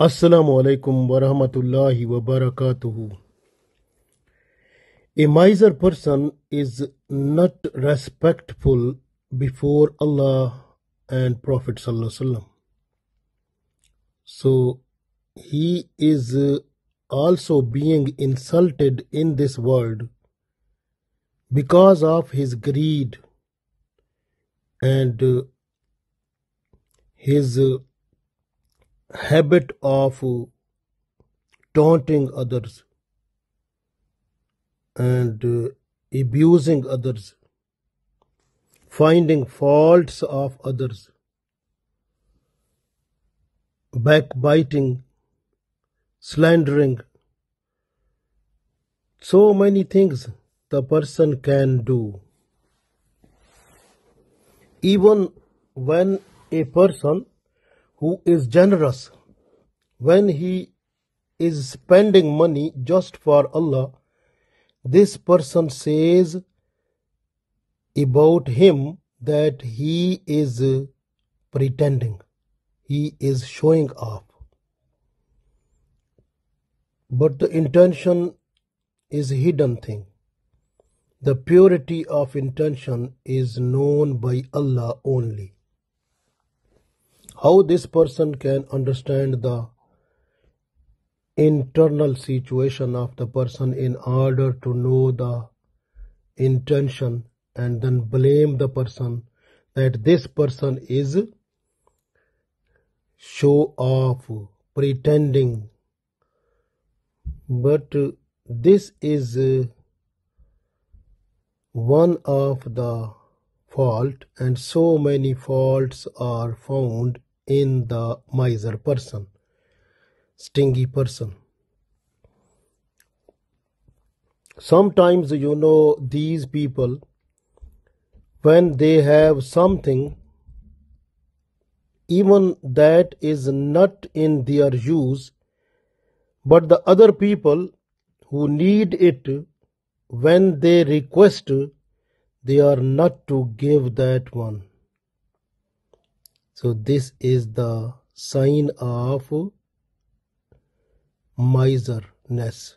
Assalamu alaikum wa rahmatullahi wa barakatuhu. A miser person is not respectful before Allah and Prophet ﷺ. So he is also being insulted in this world because of his greed and his habit of taunting others and abusing others, finding faults of others, backbiting, slandering, so many things the person can do. Even when a person who is generous, when he is spending money just for Allah, this person says about him that he is pretending, he is showing off. But the intention is a hidden thing. The purity of intention is known by Allah only. How this person can understand the internal situation of the person in order to know the intention and then blame the person that this person is show off, pretending. But this is one of the fault, and so many faults are found in the miser person, stingy person. Sometimes, you know, these people, when they have something, even that is not in their use, but the other people who need it, when they request, they are not to give that one. So this is the sign of miserness,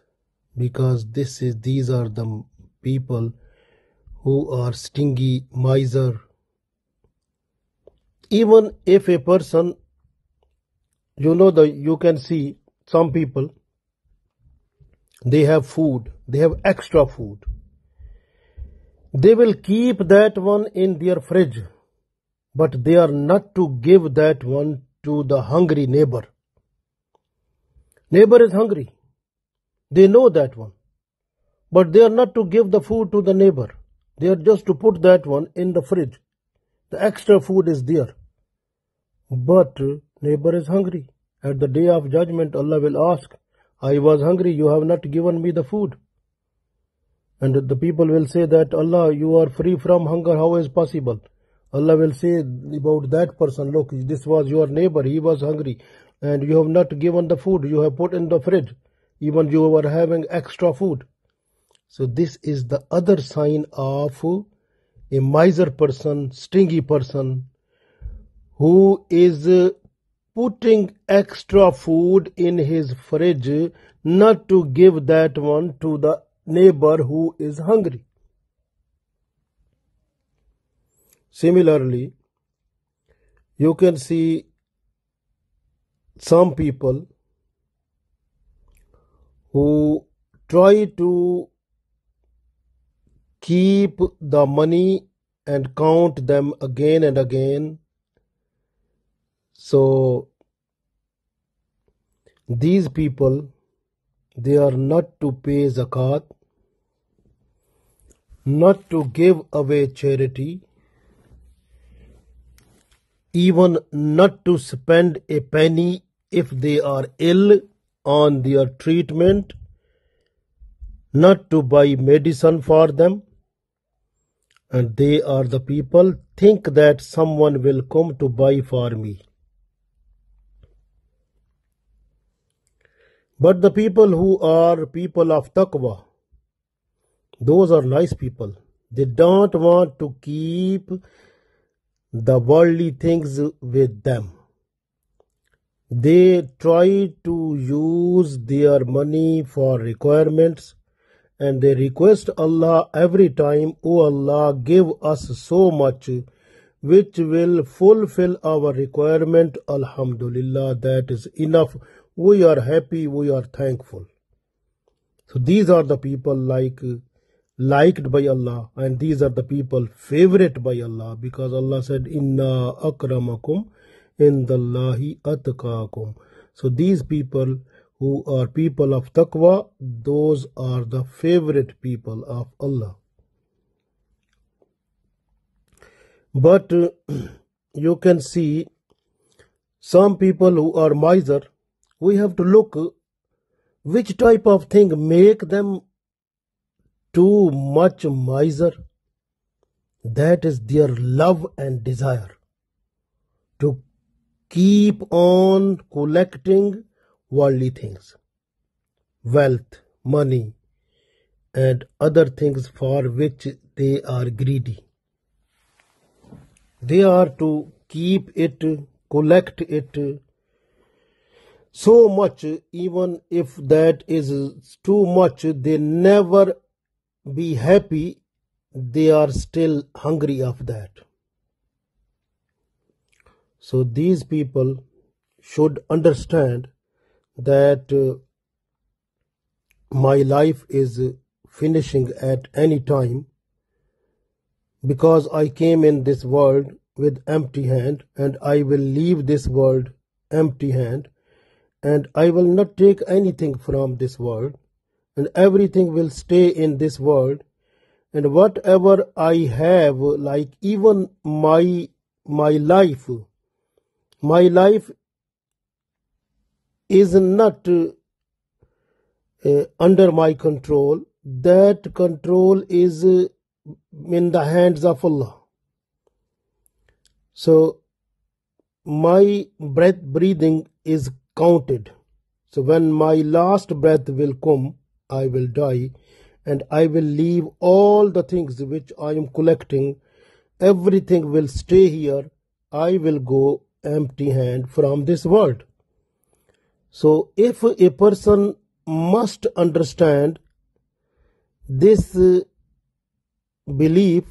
because these are the people who are stingy, miser. Even if a person, you know, you can see some people, they have food, they have extra food, they will keep that one in their fridge, but they are not to give that one to the hungry neighbor. Neighbor is hungry, they know that one, but they are not to give the food to the neighbor. They are just to put that one in the fridge. The extra food is there, but neighbor is hungry. At the day of judgment, Allah will ask, I was hungry, you have not given me the food. And the people will say that, Allah, you are free from hunger, how is possible? Allah will say about that person, look, this was your neighbor, he was hungry, and you have not given the food, you have put in the fridge, even you were having extra food. So this is the other sign of a miser person, stingy person, who is putting extra food in his fridge, not to give that one to the neighbor who is hungry. Similarly, you can see some people who try to keep the money and count them again and again. So these people, they are not to pay zakat, not to give away charity, even not to spend a penny if they are ill on their treatment, not to buy medicine for them. And they are the people think that someone will come to buy for me. But the people who are people of taqwa, those are nice people. They don't want to keep the worldly things with them. They try to use their money for requirements, and they request Allah every time, O Allah, give us so much which will fulfill our requirement. Alhamdulillah, that is enough. We are happy, we are thankful. So these are the people liked by Allah, and these are the people favorite by Allah, because Allah said, Inna akramakum indallahi atqakum. So these people who are people of taqwa, those are the favorite people of Allah. But you can see some people who are miser. We have to look which type of thing make them too much miser. That is their love and desire to keep on collecting worldly things, wealth, money, and other things for which they are greedy. They are to keep it, collect it so much, even if that is too much, they never be happy. They are still hungry of that. So these people should understand that my life is finishing at any time, because I came in this world with empty hand, and I will leave this world empty hand, and I will not take anything from this world, and everything will stay in this world, and whatever I have, like even my life. My life is not under my control. That control is in the hands of Allah. So my breathing is counted. So when my last breath will come, I will die, and I will leave all the things which I am collecting. Everything will stay here. I will go empty hand from this world. So if a person must understand this belief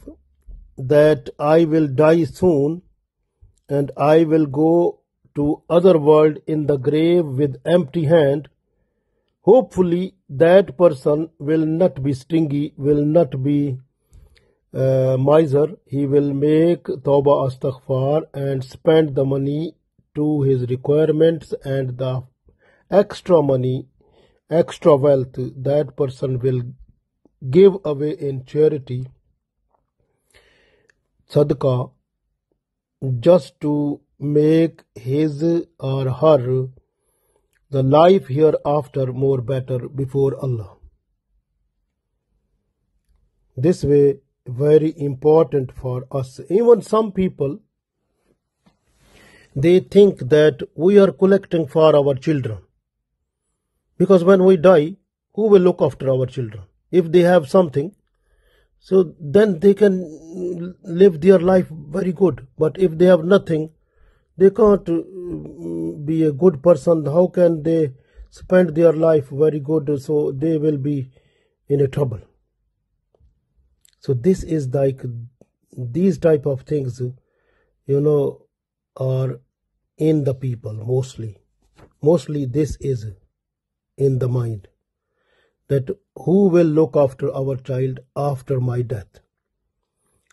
that I will die soon and I will go to other world in the grave with empty hand, hopefully that person will not be stingy, will not be miser. He will make tawbah astaghfar and spend the money to his requirements, and the extra money, extra wealth, that person will give away in charity, sadaqah, just to make his or her the life hereafter more better before Allah. This way, very important for us. Even some people, they think that we are collecting for our children, because when we die, who will look after our children? If they have something, so then they can live their life very good. But if they have nothing, they can't be a good person. How can they spend their life very good? So they will be in a trouble. So this is like, these type of things, you know, are in the people mostly. Mostly this is in the mind, that who will look after our child after my death.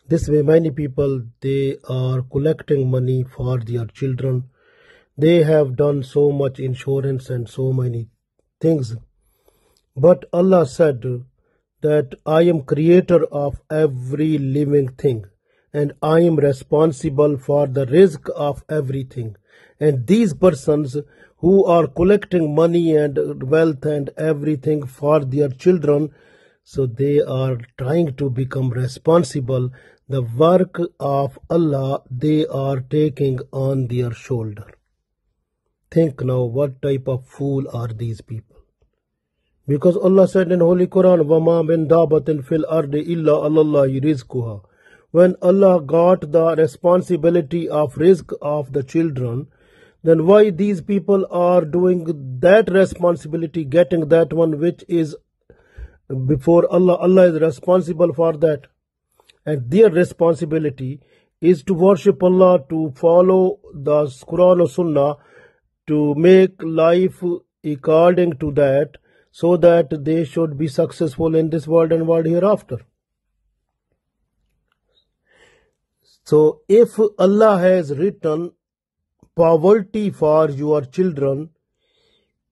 This way, many people, they are collecting money for their children. They have done so much insurance and so many things. But Allah said that I am creator of every living thing, and I am responsible for the risk of everything. And these persons who are collecting money and wealth and everything for their children, so they are trying to become responsible. The work of Allah they are taking on their shoulder. Think now, what type of fool are these people? Because Allah said in Holy Quran, وَمَا مِن دَابَةٍ فِي الْأَرْضِ إِلَّا عَلَى اللَّهِ رِزْقُهَا. When Allah got the responsibility of risk of the children, then why these people are doing that responsibility, getting that one which is before Allah? Allah is responsible for that. And their responsibility is to worship Allah, to follow the Quran or Sunnah, to make life according to that, so that they should be successful in this world and world hereafter. So if Allah has written poverty for your children,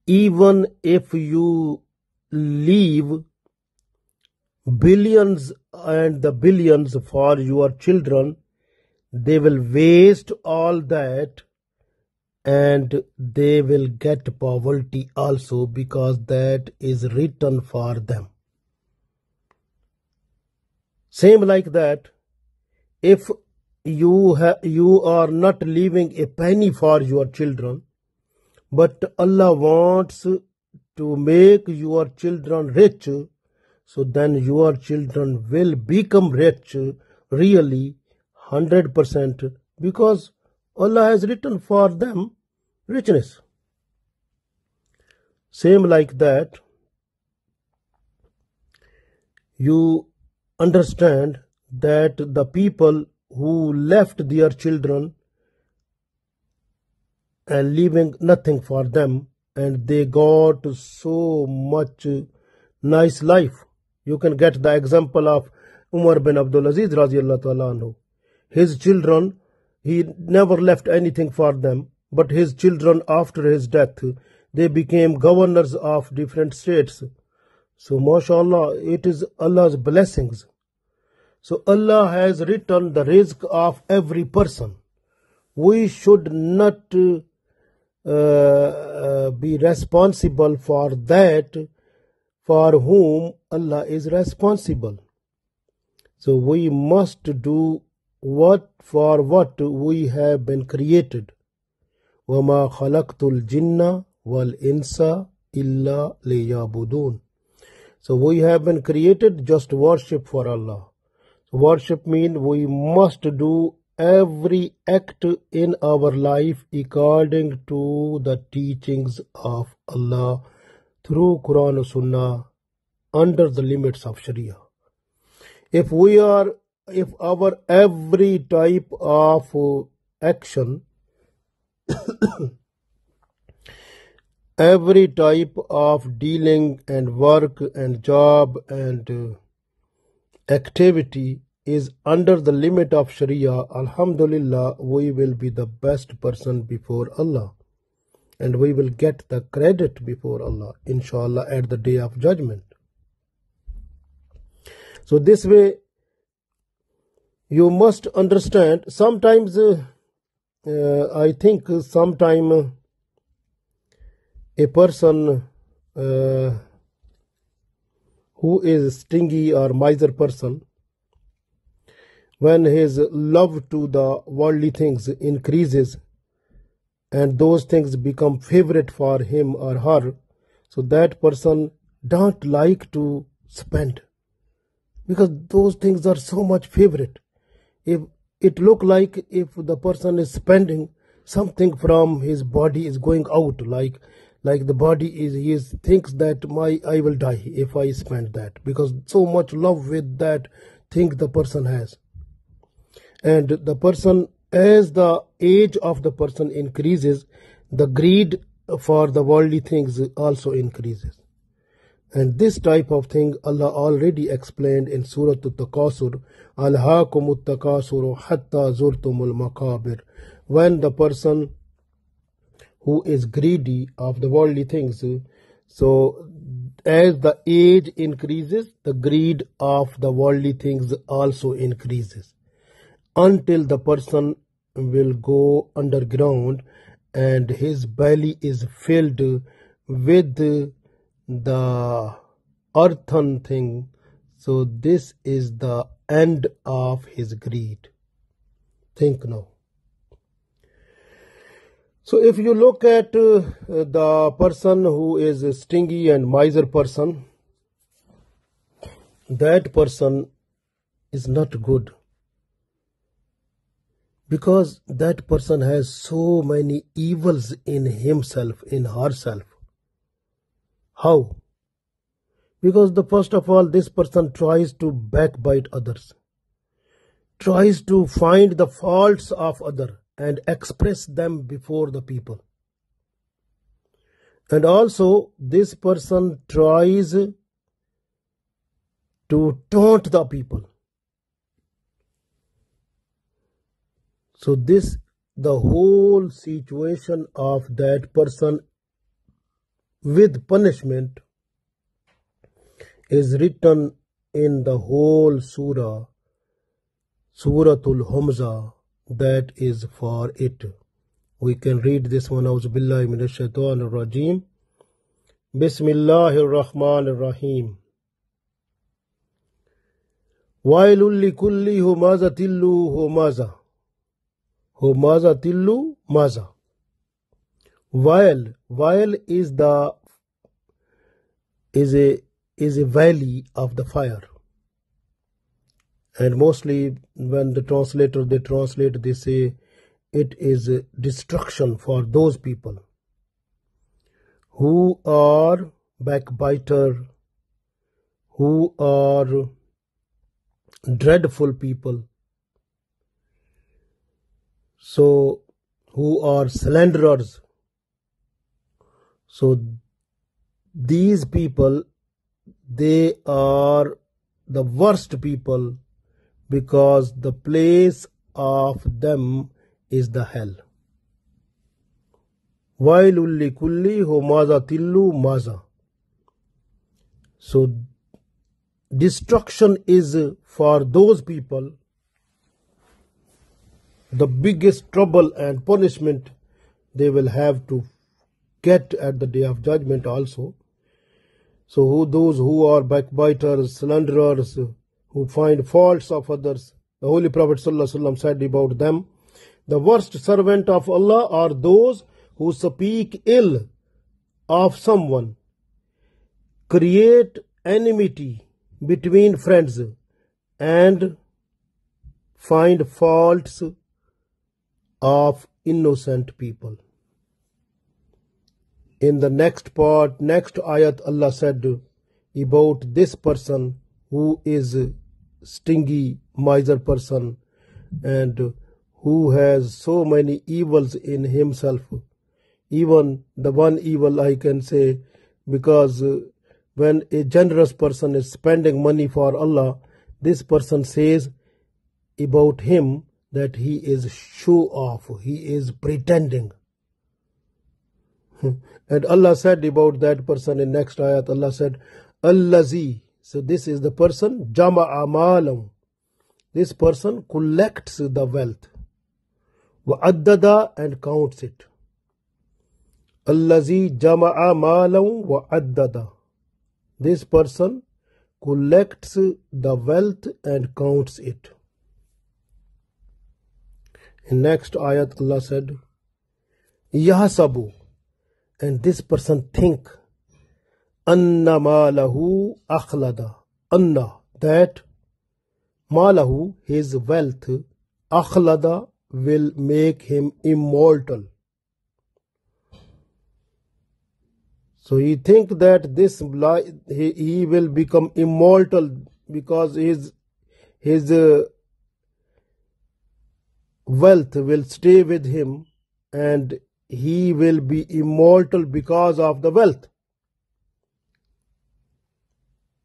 even if you leave billions and the billions for your children, they will waste all that and they will get poverty also, because that is written for them. Same like that, if you are not leaving a penny for your children, but Allah wants to make your children rich, so then your children will become rich really 100%, because Allah has written for them richness. Same like that, you understand that the people who left their children and leaving nothing for them, and they got so much nice life. You can get the example of Umar bin Abdulaziz radiyallahu ta'ala anhu. His children, he never left anything for them, but his children after his death, they became governors of different states. So mashallah, it is Allah's blessings. So Allah has written the rizq of every person. We should not be responsible for that for whom Allah is responsible. So we must do for what we have been created. وَمَا خَلَقْتُ الْجِنَّ وَالْإِنسَ إِلَّا لِيَعْبُدُونَ. So we have been created just worship for Allah. So worship means we must do every act in our life according to the teachings of Allah through Quran and Sunnah under the limits of Sharia. If our every type of action, every type of dealing and work and job and activity is under the limit of Sharia, alhamdulillah, we will be the best person before Allah, and we will get the credit before Allah, inshallah, at the day of judgment. So this way you must understand. Sometimes I think sometime a person who is stingy or miser person, when his love to the worldly things increases and those things become favorite for him or her, so that person don't like to spend, because those things are so much favorite. If it look like if the person is spending, something from his body is going out, like the body is, thinks that I will die if I spend that, because so much love with that thing the person has. And the person, as the age of the person increases, the greed for the worldly things also increases. And this type of thing Allah already explained in Surah At-Takasur, Alhaakumut Takasuru hatta zurtumul maqabir. When the person who is greedy of the worldly things, so as the age increases, the greed of the worldly things also increases, until the person will go underground and his belly is filled with the earthen thing. So this is the end of his greed. Think now. So if you look at the person who is a stingy and miser person, that person is not good. because that person has so many evils in himself, in herself. How? Because the first of all, this person tries to backbite others, tries to find the faults of others and express them before the people. And also, this person tries to taunt the people. So this, the whole situation of that person with punishment is written in the whole surah, Surah Al-Humaza, that is for it. We can read this one. Auzu billahi minash shaitanir rajim. Bismillahir Rahmanir Rahim. Wailul likulli humazatin luhumaza. Humazatin luhumaza. Wail is a valley of the fire. And mostly when the translator they translate, they say it is a destruction for those people who are backbiter, who are dreadful people, so who are slanderers. So these people, they are the worst people, because the place of them is the hell. Wailul likulli humazatin luhumaza. So destruction is for those people. The biggest trouble and punishment they will have to get at the day of judgment also. So those who are backbiters, slanderers, who find faults of others. The Holy Prophet ﷺ said about them, the worst servant of Allah are those who speak ill of someone, create enmity between friends, and find faults of innocent people. In the next part, next ayat, Allah said about this person who is stingy, miser person, and who has so many evils in himself. Even the one evil I can say, because when a generous person is spending money for Allah, this person says about him that he is show off, he is pretending. And Allah said about that person in next ayat, Allah said, Allazi. So this is the person, jama'a malam. This person collects the wealth, wa'addada, and counts it. Allazi jama'a malam wa'addada. This person collects the wealth and counts it. In next ayat, Allah said, Yahsabu. And this person think, Anna malahu akhlada. Anna, that malahu, his wealth, akhlada, will make him immortal. So he think that this he will become immortal because his wealth will stay with him, and he will be immortal because of the wealth.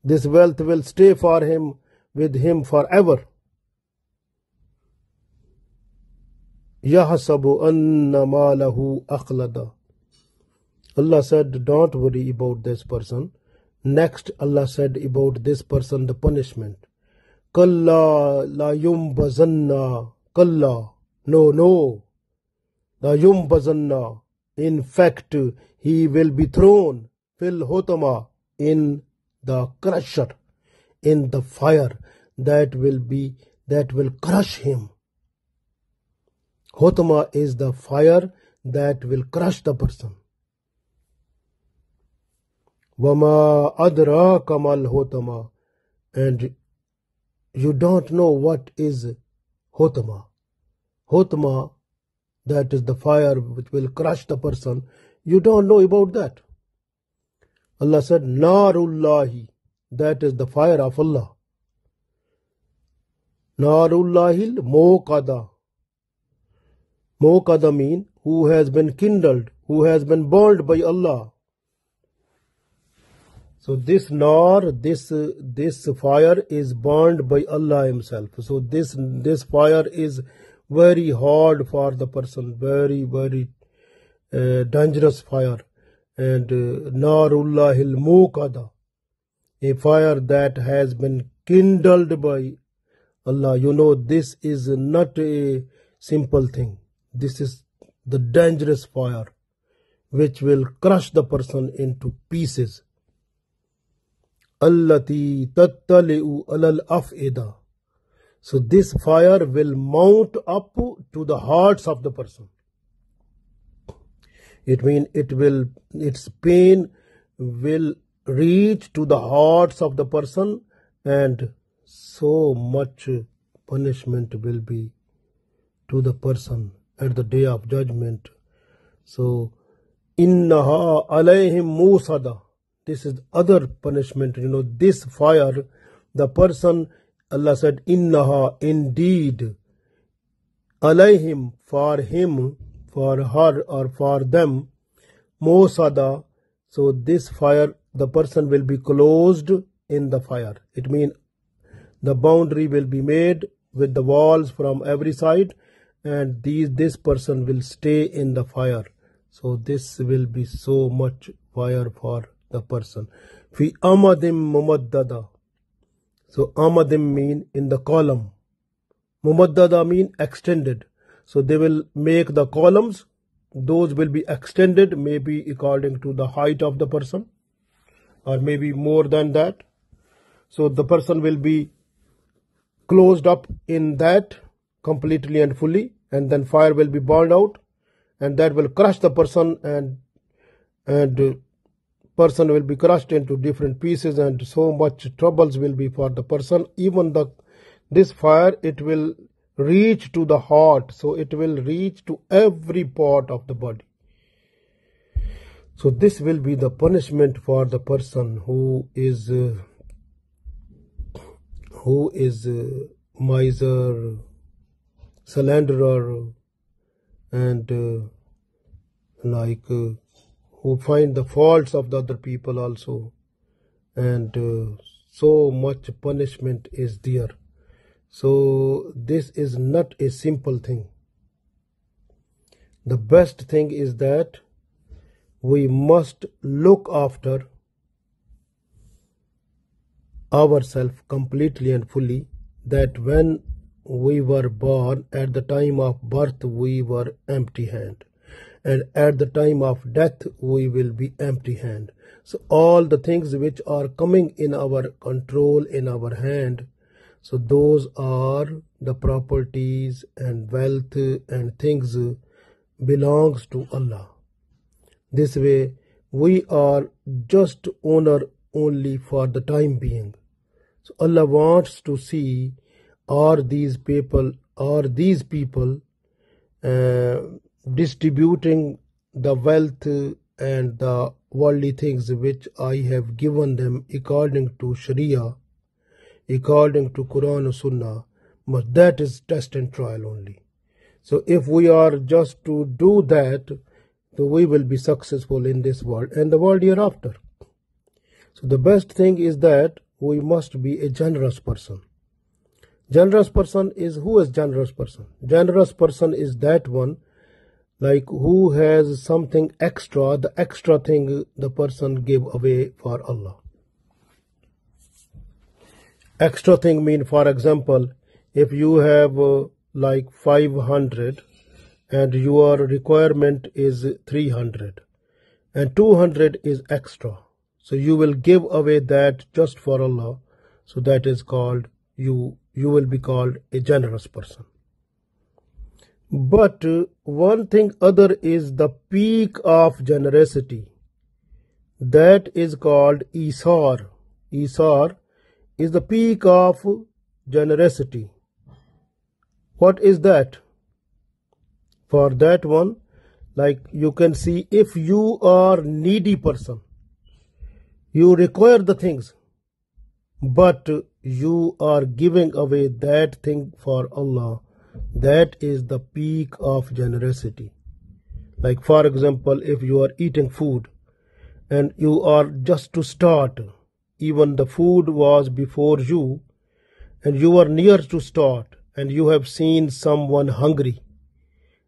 This wealth will stay for him, with him forever. Yahsabu anna malahu akhlada. Allah said, don't worry about this person. Next, Allah said about this person the punishment. Kalla la yumbazanna. Kalla. No, no. La yumbazanna. In fact, he will be thrown. Fil hutama. In the crusher, in the fire that will crush him. Hutama is the fire that will crush the person. Wama adra kamal hutama, and you don't know what is hutama. hutma, that is the fire which will crush the person. You don't know about that. Allah said, Narullahi, that is the fire of Allah. Narullahil Moqada. Moqada means who has been kindled, who has been burned by Allah. So this nar, this fire is burned by Allah Himself. So this fire is very hard for the person, very, very dangerous fire. And Narullahil Muqada, a fire that has been kindled by Allah. You know, this is not a simple thing. This is the dangerous fire which will crush the person into pieces. Allati tattali'u alal af'ida. So this fire will mount up to the hearts of the person. It means its pain will reach to the hearts of the person, and so much punishment will be to the person at the day of judgment. So innaha alayhim musada. This is other punishment. You know, this fire, the person, Allah said, innaha, indeed, alayhim, for him, for her, or for them, musada. So this fire, the person will be closed in the fire. It means the boundary will be made with the walls from every side, and this person will stay in the fire. So this will be so much fire for the person. Fi amadim mumaddada. So amadim mean in the column. Mumaddada mean extended. So they will make the columns. Those will be extended, maybe according to the height of the person, or maybe more than that. So the person will be closed up in that completely and fully, and then fire will be burned out, and that will crush the person, and person will be crushed into different pieces, and so much troubles will be for the person. Even this fire, it will reach to the heart, so it will reach to every part of the body. So this will be the punishment for the person who is miser, slanderer, and who find the faults of the other people also, and so much punishment is there. So this is not a simple thing. The best thing is that we must look after ourselves completely and fully, that when we were born, at the time of birth, we were empty-handed, and at the time of death we will be empty-handed. So all the things which are coming in our control, in our hand, so those are the properties and wealth and things belongs to Allah. This way we are just owner only for the time being. So Allah wants to see, are these people distributing the wealth and the worldly things which I have given them according to Sharia, according to Quran and Sunnah? But that is test and trial only. So if we are just to do that, so we will be successful in this world and the world hereafter. So the best thing is that we must be a generous person. Generous person is, who is generous person? Generous person is that one, like who has something extra, the extra thing the person gave away for Allah. Extra thing mean, for example, if you have 500 and your requirement is 300, and 200 is extra, so you will give away that just for Allah. So that is called, you will be called a generous person. But one thing other is the peak of generosity. That is called Isar. Isar is the peak of generosity. What is that? for that one. Like you can see, if you are needy person, you require the things, but you are giving away that thing for Allah. That is the peak of generosity. Like for example, if you are eating food and you are just to start, even the food was before you and you are near to start, and you have seen someone hungry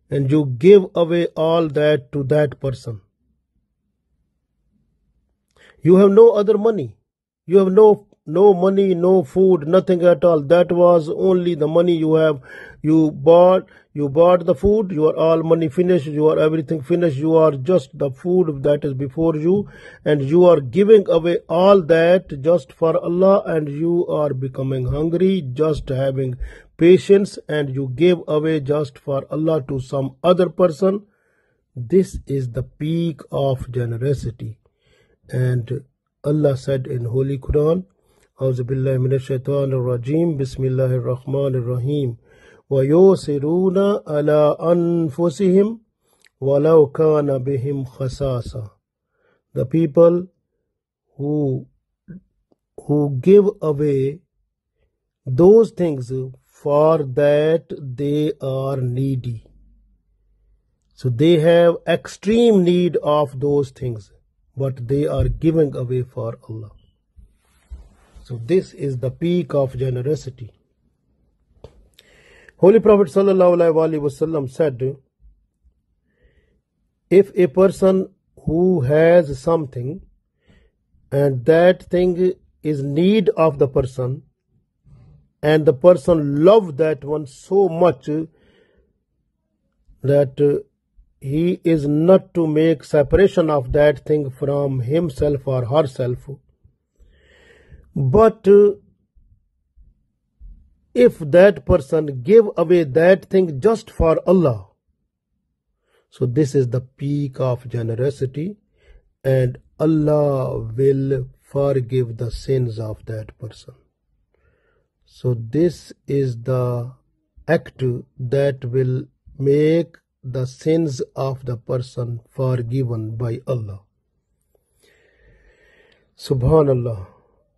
and you give away all that to that person. You have no other money. You have no money, no food, nothing at all. That was only the money you have. You bought the food, your all money finished, your everything finished, you are just the food that is before you, and you are giving away all that just for Allah, and you are becoming hungry, just having patience, and you give away just for Allah to some other person. This is the peak of generosity. And Allah said in Holy Quran, أعوذ بالله من الشيطان الرجيم بسم الله الرحمن الرحيم ويؤثرون على أنفسهم ولو كان بهم خصاصة. The people who give away those things for that they are needy. So they have extreme need of those things, but they are giving away for Allah. So this is the peak of generosity. Holy Prophet ﷺ said, if a person who has something and that thing is need of the person, and the person loves that one so much that he is not to make separation of that thing from himself or herself, but if that person give away that thing just for Allah, so this is the peak of generosity, and Allah will forgive the sins of that person. So this is the act that will make the sins of the person forgiven by Allah. Subhanallah.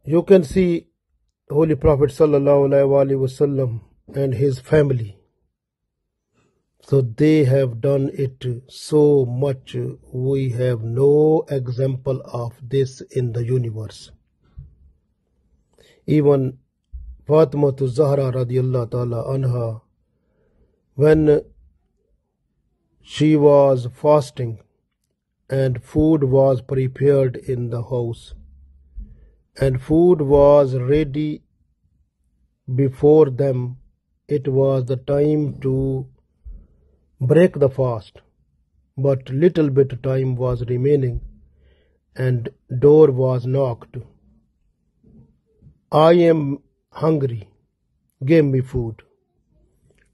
You can see Holy Prophet ﷺ and his family. So they have done it so much. We have no example of this in the universe. Even Fatimah Zahra radiallahu ta'ala anha, when she was fasting and food was prepared in the house, and food was ready before them, it was the time to break the fast, but little bit time was remaining, and door was knocked. I am hungry, give me food.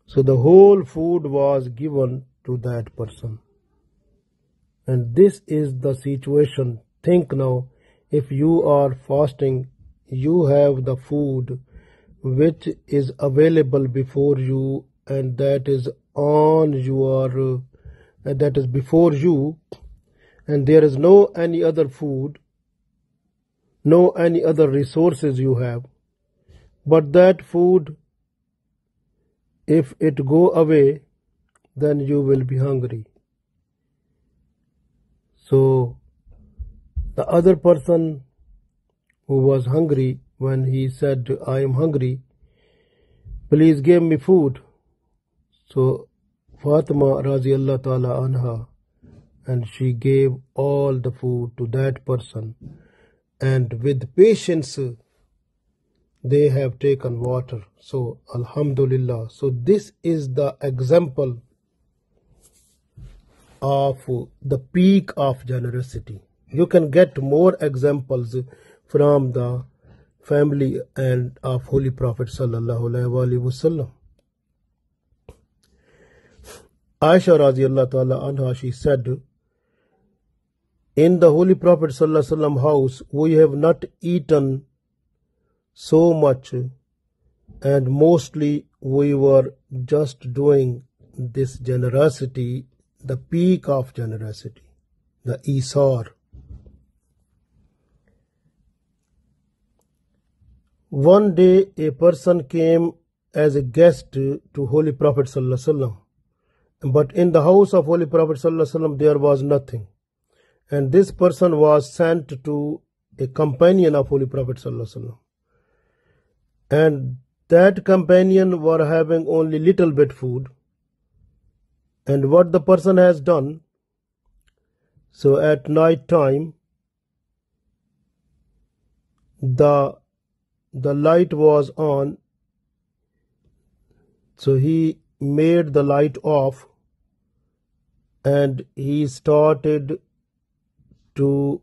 So the whole food was given to that person. And this is the situation. Think now, if you are fasting, you have the food which is available before you, and that is on your, that is before you, and there is no any other food, no any other resources you have. But that food, if it go away, then you will be hungry. So the other person who was hungry, when he said, I am hungry, please give me food. So Fatima radiallahu ta'ala anha, and she gave all the food to that person. And with patience, they have taken water. So alhamdulillah. So this is the example of the peak of generosity. You can get more examples from the family and of Holy Prophet sallallahu alaihi wasallam. Aisha radiyallahu ta'ala anha, she said, in the Holy Prophet sallallahu alaihi wasallam house, we have not eaten so much, and mostly we were just doing this generosity, the peak of generosity, the Isar, one day a person came as a guest to Holy Prophet ﷺ, but in the house of Holy Prophet ﷺ there was nothing, and this person was sent to a companion of Holy Prophet ﷺ, and that companion were having only little bit food. And what the person has done, so at night time the light was on, so he made the light off and he started to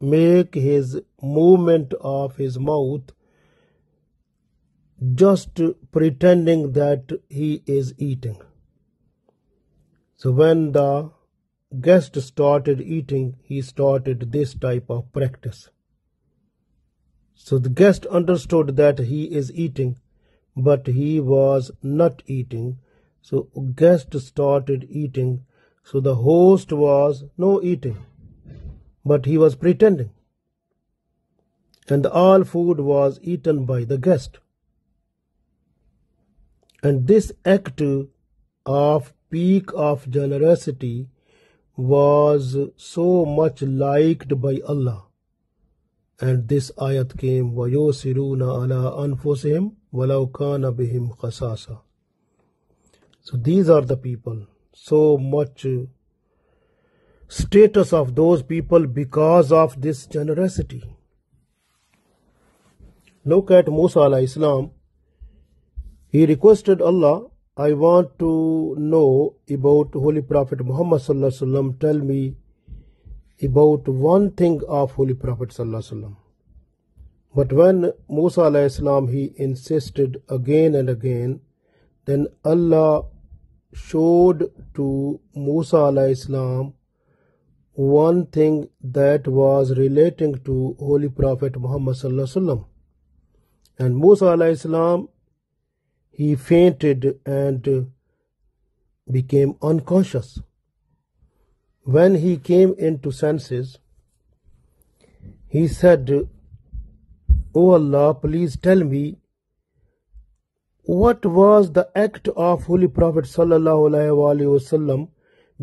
make his movement of his mouth, just pretending that he is eating. So when the guest started eating, he started this type of practice. So the guest understood that he is eating, but he was not eating. So guest started eating. So the host was no eating, but he was pretending. And all food was eaten by the guest. And this act of peak of generosity was so much liked by Allah. And this ayat came, وَيُوسِرُونَ عَلَىٰ أَنفُسِهِمْ وَلَوْ كَانَ بِهِمْ خَسَاسًا. So these are the people, so much status of those people because of this generosity. Look at Musa alayhi salam. He requested Allah, I want to know about Holy Prophet Muhammad sallallahu alaihi wasallam. Tell me about one thing of Holy Prophet sallallahu alaihi wasallam. But when Musa alayhi salam, he insisted again and again, then Allah showed to Musa alayhi salam one thing that was relating to Holy Prophet Muhammad sallallahu alaihi wasallam. And Musa alayhi salam, he fainted and became unconscious. When he came into senses, he said, "O Allah, please tell me what was the act of Holy Prophet sallallahu alaihi wasallam,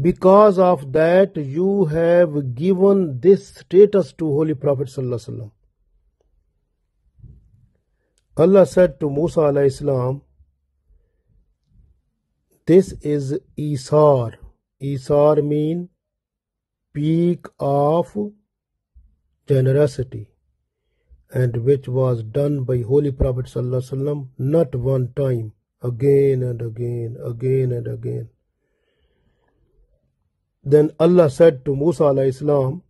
because of that you have given this status to Holy Prophet sallallahu alaihi wasallam." Allah said to Musa alayhi salam, this is Isar. Isar means peak of generosity, and which was done by Holy Prophet sallallahu alaihi wasallam not one time, again and again, again and again. Then Allah said to Musa alayhi salam,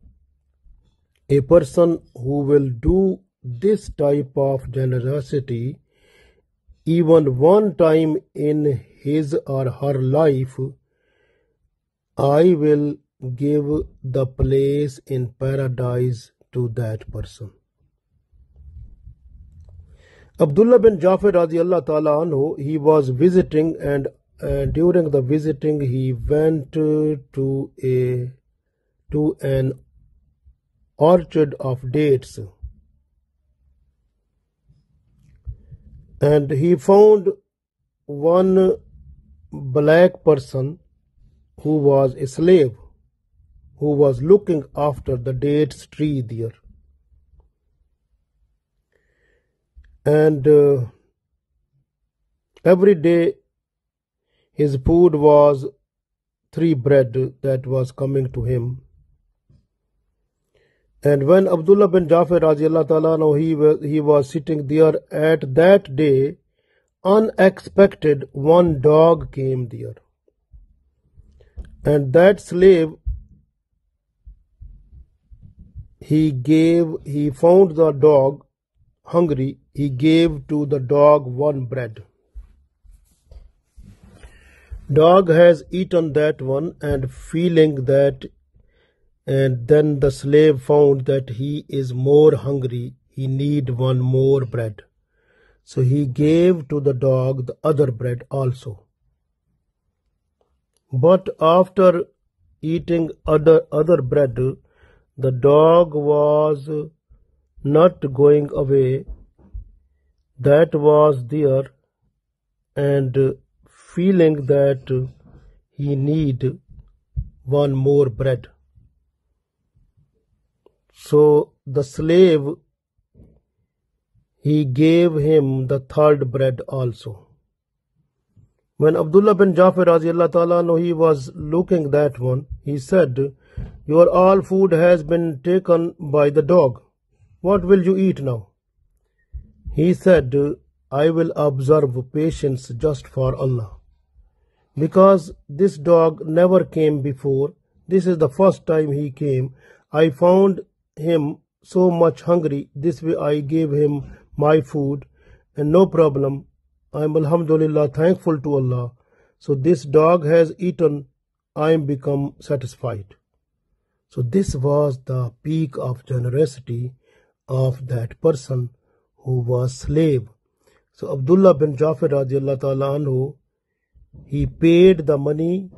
a person who will do this type of generosity even one time in his or her life, I will give the place in paradise to that person. Abdullah bin Jafir radiallahu ta'ala anhu, he was visiting, and during the visiting he went to an orchard of dates, and he found one black person who was a slave, who was looking after the dates tree there. And every day his food was 3 bread that was coming to him. And when Abdullah bin Jafir radiallahu ta'ala anhu, he was sitting there, at that day unexpected one dog came there, and that slave, he found the dog hungry, he gave to the dog 1 bread. Dog has eaten that one, and feeling that, and then the slave found that he is more hungry, he need 1 more bread. So he gave to the dog the other bread also. But after eating other bread, the dog was not going away that was there, and feeling that he need one more bread. So the slave, he gave him the third bread also. When Abdullah bin Jafir radiallahu ta'ala, he was looking that one, he said, your all food has been taken by the dog. What will you eat now? He said, I will observe patience just for Allah. Because this dog never came before. This is the first time he came. I found him so much hungry. This way I gave him my food and no problem. I am alhamdulillah thankful to Allah. So this dog has eaten. I am become satisfied. So this was the peak of generosity of that person who was slave. So Abdullah bin Jafir radiallahu ta'ala anhu, he paid the money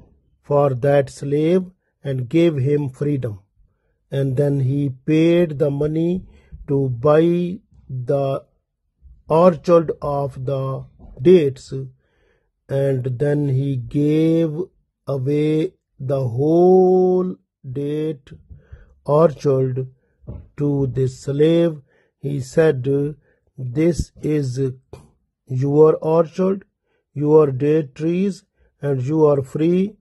for that slave and gave him freedom. And then he paid the money to buy the orchard of the dates. And then he gave away the whole date orchard to this slave. He said, this is your orchard, your date trees, and you are free,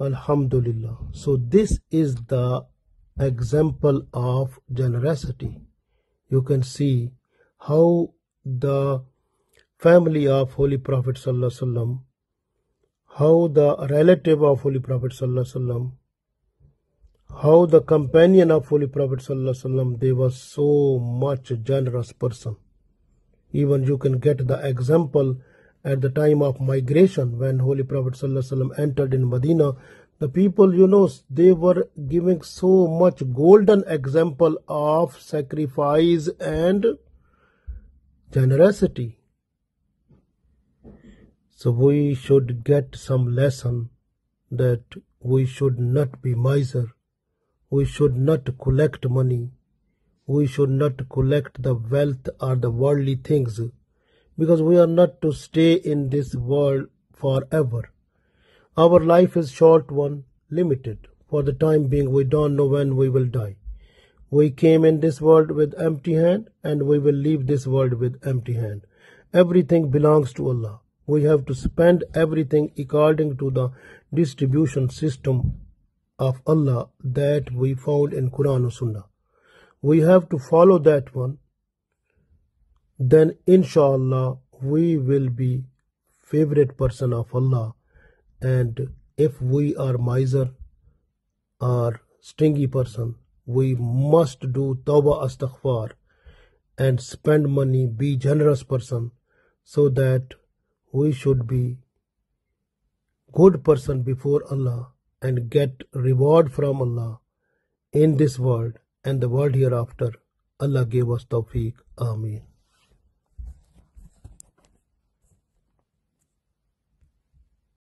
alhamdulillah. So this is the example of generosity. You can see how the family of Holy Prophet sallallahu alaihi wasallam, how the relative of Holy Prophet sallallahu alaihi wasallam, how the companion of Holy Prophet sallallahu alaihi wasallam, they were so much generous person. Even you can get the example at the time of migration, when Holy Prophet ﷺ entered in Medina, the people, you know, they were giving so much golden example of sacrifice and generosity. So we should get some lesson that we should not be miser. We should not collect money. We should not collect the wealth or the worldly things, because we are not to stay in this world forever. Our life is short one, limited. For the time being, we don't know when we will die. We came in this world with empty hand, and we will leave this world with empty hand. Everything belongs to Allah. We have to spend everything according to the distribution system of Allah that we found in Quran and Sunnah. We have to follow that one. Then inshallah we will be favorite person of Allah. And if we are miser or stingy person, we must do tawbah astaghfar and spend money, be generous person, so that we should be good person before Allah and get reward from Allah in this world and the world hereafter. Allah gave us tawfiq. Ameen.